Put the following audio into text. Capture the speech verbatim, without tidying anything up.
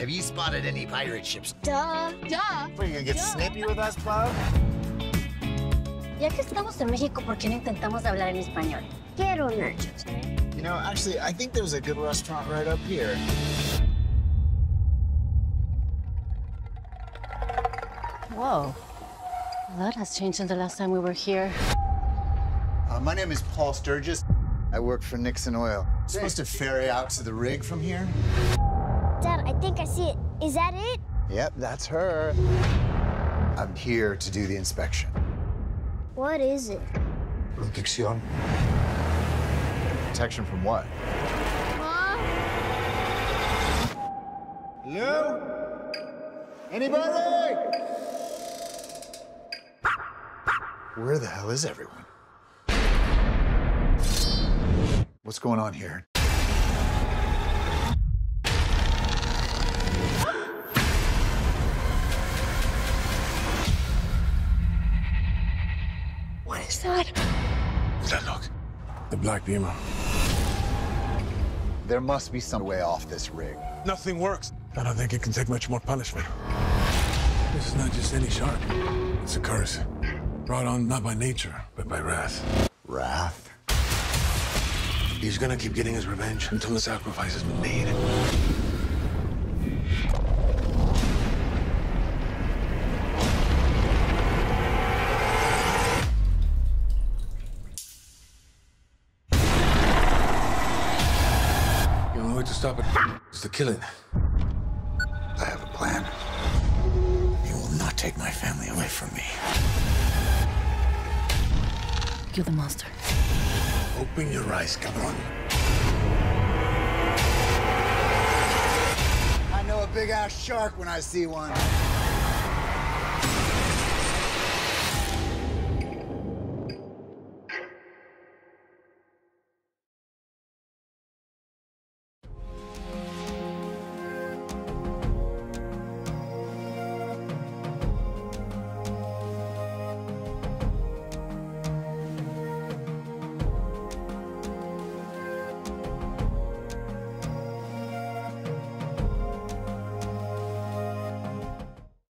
have you spotted any pirate ships? Duh. Duh. What, are you gonna get Duh. snippy with us, Bob? Ya que estamos en México, ¿por qué no intentamos hablar en español? Quiero nachos. You know, actually, I think there's a good restaurant right up here. Whoa. Well, that has changed since the last time we were here. Uh, my name is Paul Sturges. I work for Nixon Oil. I'm supposed to ferry out to the rig from here. Dad, I think I see it. Is that it? Yep, that's her. I'm here to do the inspection. What is it? Protection. Protection from what? Huh? Hello? Anybody? Where the hell is everyone? What's going on here? What is that? What's that look? The Black Demon. There must be some way off this rig. Nothing works. I don't think it can take much more punishment. This is not just any shark. It's a curse. Brought on not by nature, but by wrath. Wrath? He's gonna keep getting his revenge until the sacrifice has been made. The only way to stop it is to kill it. I have a plan. You will not take my family away from me. You're the monster. Open your eyes, cabron. I know a big-ass shark when I see one.